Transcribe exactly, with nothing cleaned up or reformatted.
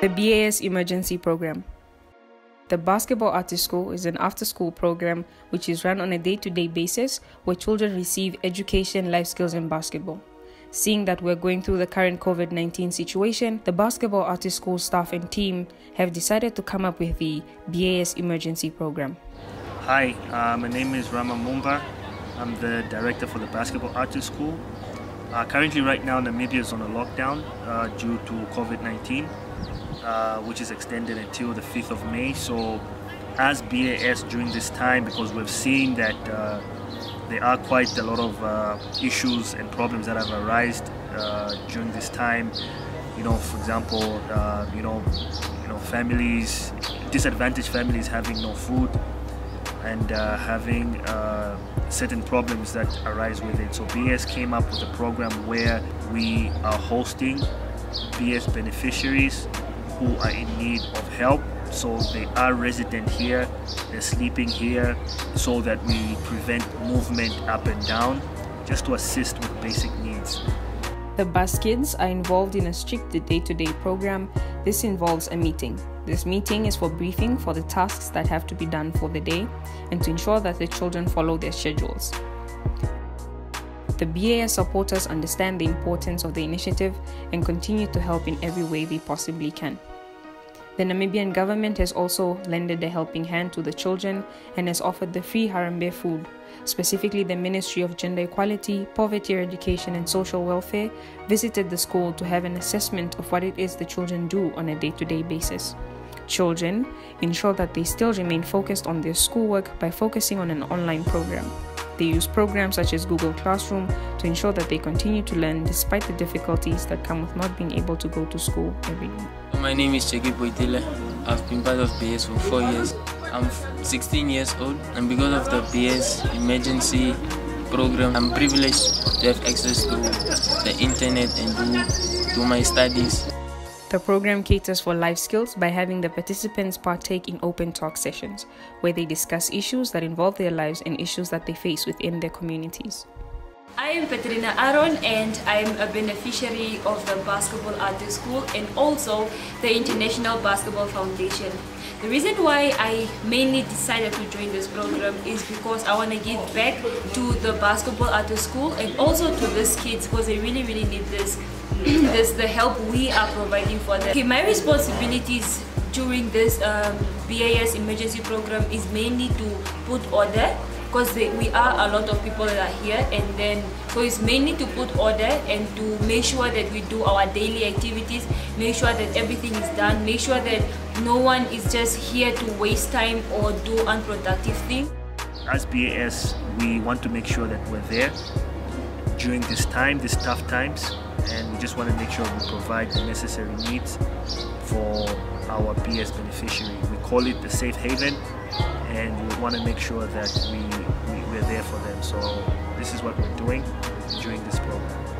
The B A S Emergency Program. The Basketball Artist School is an after-school program which is run on a day-to-day basis where children receive education, life skills, and basketball. Seeing that we're going through the current COVID nineteen situation, the Basketball Artist School staff and team have decided to come up with the B A S Emergency Program. Hi, uh, my name is Rama Mumba. I'm the director for the Basketball Artist School. Uh, currently, right now, Namibia is on a lockdown uh, due to COVID nineteen, uh, which is extended until the fifth of May. So, as B A S during this time, because we've seen that uh, there are quite a lot of uh, issues and problems that have arisen uh, during this time. You know, for example, uh, you know, you know, families, disadvantaged families having no food and uh, having uh, certain problems that arise with it. So B A S came up with a program where we are hosting B A S beneficiaries who are in need of help. So they are resident here, they're sleeping here, so that we prevent movement up and down, just to assist with basic needs. The Bas Kids are involved in a strict day-to-day program. This involves a meeting. This meeting is for briefing for the tasks that have to be done for the day and to ensure that the children follow their schedules. The B A S supporters understand the importance of the initiative and continue to help in every way they possibly can. The Namibian government has also lended a helping hand to the children and has offered the free Harambee food. Specifically, the Ministry of Gender Equality, Poverty, Education and Social Welfare visited the school to have an assessment of what it is the children do on a day-to-day basis. Children ensure that they still remain focused on their schoolwork by focusing on an online program. They use programs such as Google Classroom to ensure that they continue to learn despite the difficulties that come with not being able to go to school every day. My name is Cheki Boitele. I've been part of B A S for four years. I'm sixteen years old, and because of the B A S emergency program, I'm privileged to have access to the internet and do, do my studies. The program caters for life skills by having the participants partake in open talk sessions, where they discuss issues that involve their lives and issues that they face within their communities. I am Petrina Aron, and I am a beneficiary of the Basketball Artist School and also the International Basketball Foundation. The reason why I mainly decided to join this program is because I want to give back to the Basketball Artist School and also to these kids, because they really, really need this. This the help we are providing for them. Okay, my responsibilities during this um, B A S emergency program is mainly to put order, because we are a lot of people that are here, and then so it's mainly to put order and to make sure that we do our daily activities, make sure that everything is done, make sure that no one is just here to waste time or do unproductive things. As B A S, we want to make sure that we're there during this time, these tough times, and we just want to make sure we provide the necessary needs for our B A S beneficiary. We call it the safe haven, and we want to make sure that we, we, we're there for them. So this is what we're doing during this program.